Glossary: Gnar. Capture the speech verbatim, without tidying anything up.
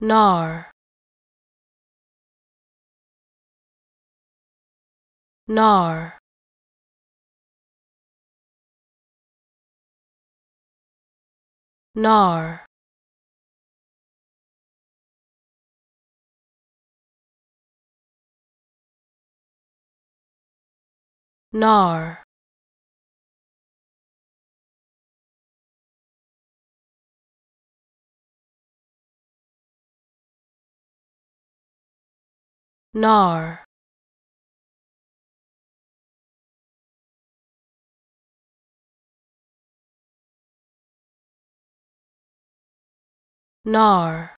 Gnar, Gnar, Gnar, Gnar, Gnar, Gnar.